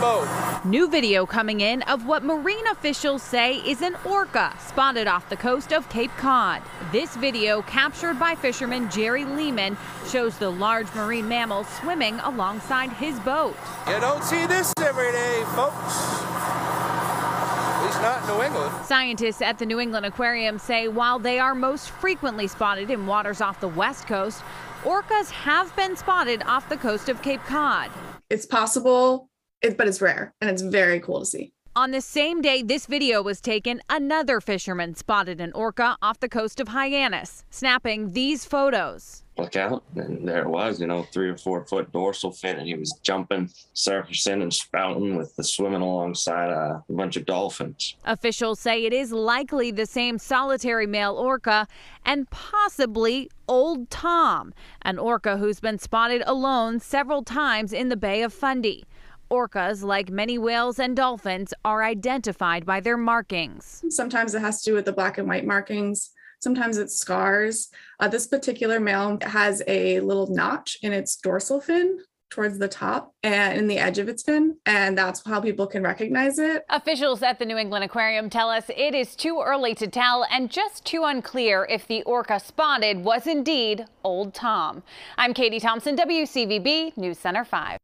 boat. New video coming in of what marine officials say is an orca spotted off the coast of Cape Cod. This video, captured by fisherman Jerry Lehman, shows the large marine mammal swimming alongside his boat. You don't see this every day, folks. Not New England. Scientists at the New England Aquarium say while they are most frequently spotted in waters off the west coast, orcas have been spotted off the coast of Cape Cod. It's possible, but it's rare, and it's very cool to see. On the same day this video was taken, another fisherman spotted an orca off the coast of Hyannis, snapping these photos. Look out, and there it was, 3 or 4 foot dorsal fin, and he was jumping, surfacing, and spouting with the swimming alongside a bunch of dolphins. Officials say it is likely the same solitary male orca and possibly Old Tom, an orca who's been spotted alone several times in the Bay of Fundy. Orcas, like many whales and dolphins, are identified by their markings. Sometimes it has to do with the black and white markings. Sometimes it's scars. This particular male has a little notch in its dorsal fin towards the top and in the edge of its fin, and that's how people can recognize it. Officials at the New England Aquarium tell us it is too early to tell and just too unclear if the orca spotted was indeed Old Tom. I'm Katie Thompson, WCVB News Center 5.